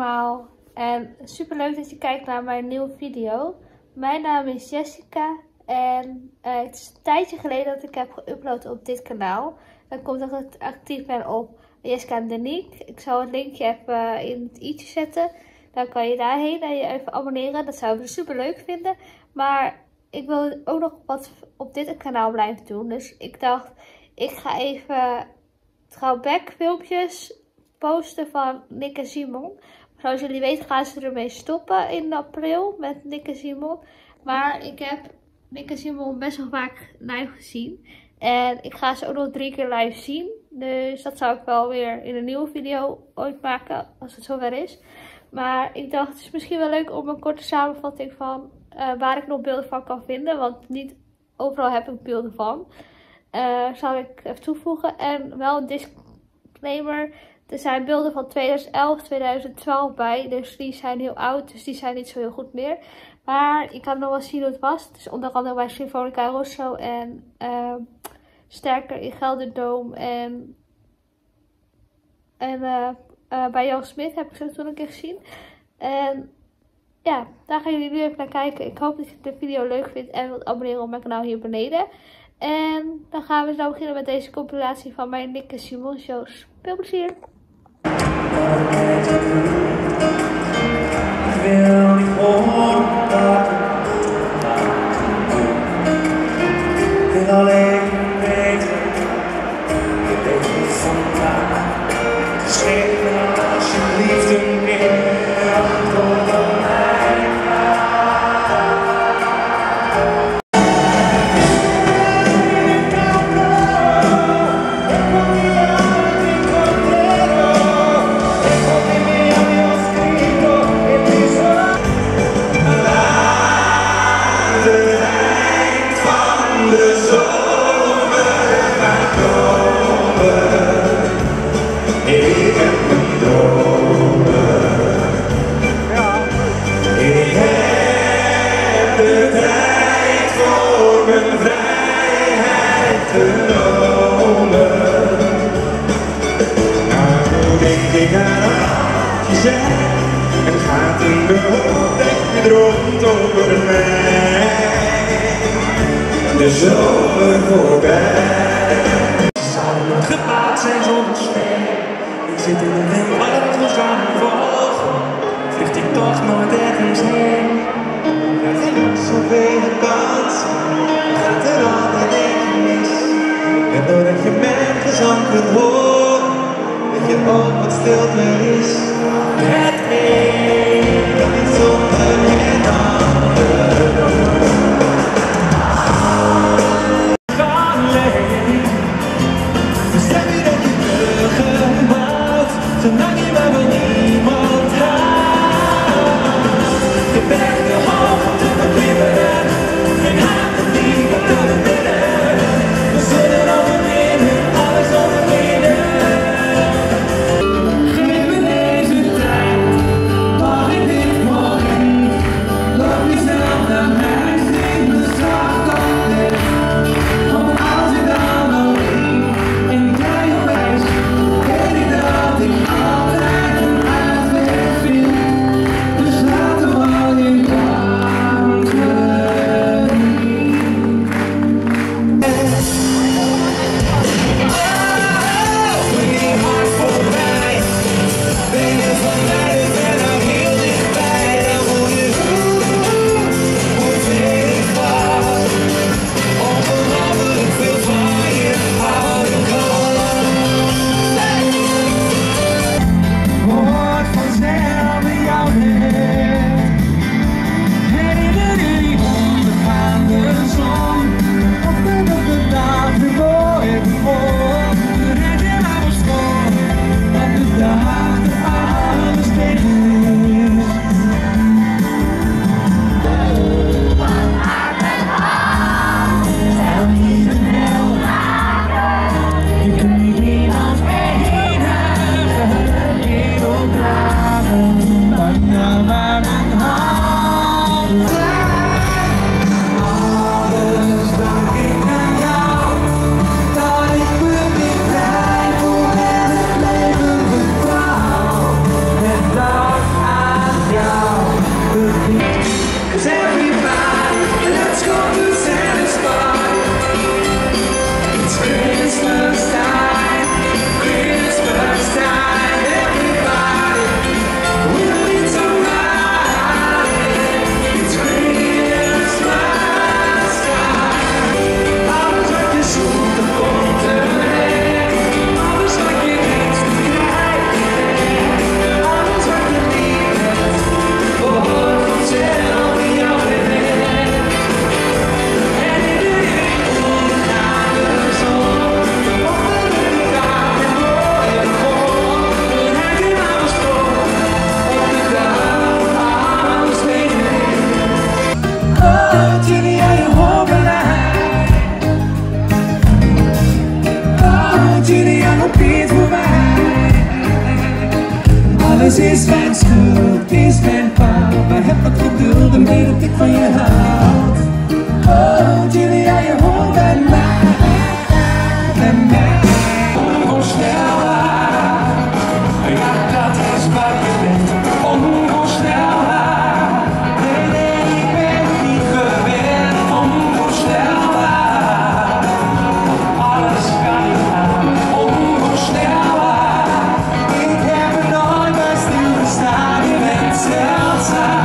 allemaal en super leuk dat je kijkt naar mijn nieuwe video. Mijn naam is Jessica en het is een tijdje geleden dat ik heb geüpload op dit kanaal. Dat komt dat ik actief ben op Jessica en Nick. Ik zal het linkje even in het i'tje zetten. Dan kan je daarheen en je even abonneren. Dat zou ik super leuk vinden. Maar ik wil ook nog wat op dit kanaal blijven doen. Dus ik dacht, ik ga even throwback filmpjes posten van Nick en Simon. Zoals jullie weten gaan ze ermee stoppen in april met Nick en Simon. Maar ik heb Nick en Simon best wel vaak live gezien. En ik ga ze ook nog 3 keer live zien. Dus dat zou ik wel weer in een nieuwe video ooit maken. Als het zover is. Maar ik dacht, het is misschien wel leuk om een korte samenvatting van waar ik nog beelden van kan vinden. Want niet overal heb ik beelden van. Zal ik even toevoegen. En wel een disclaimer. Er zijn beelden van 2011, 2012 bij. Dus die zijn heel oud. Dus die zijn niet zo heel goed meer. Maar ik kan nog wel zien hoe het was. Dus onder andere bij Sifonica Rosso en Sterker in Gelderdome. En bij Jan Smit heb ik ze toen een keer gezien. En ja, daar gaan jullie nu even naar kijken. Ik hoop dat je de video leuk vindt en wilt abonneren op mijn kanaal hier beneden. En dan gaan we zo beginnen met deze compilatie van mijn Nick en Simon shows. Veel plezier! De zomer voorbij. Samen gebaat zijn zonder steen. Ik zit in de wind waar het ons aan volgen. Vlucht ik toch nooit ergens heen. Er zijn zoveel kansen. Gaat er altijd even mis. En doordat je mijn gezang kunt horen, dat je ook wat stilte is. Het een kan niet zonder het ander. Back the home to the is mijn schuld, is mijn paal. Maar heb wat geduld en weet dat ik van je houd. Oh, Julia, je hoort bij mij. Bij mij. Onvoorstelbaar. Ja, dat is wat je bent. Onvoorstelbaar. Nee, nee, ik ben niet gewend. Onvoorstelbaar. Alles kan ik aan. Onvoorstelbaar. Ik heb er nooit bij stilgestaan. Je bent zeldzaam.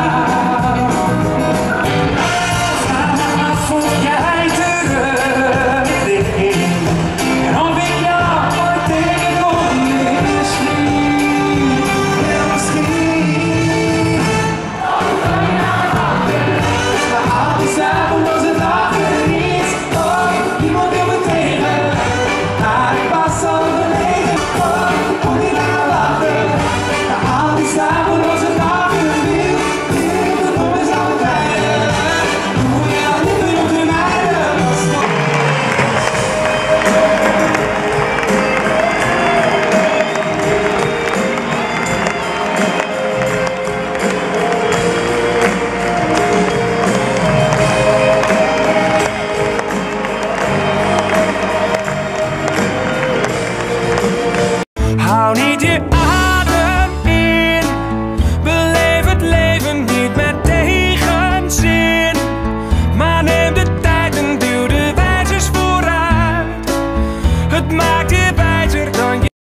Het maakt je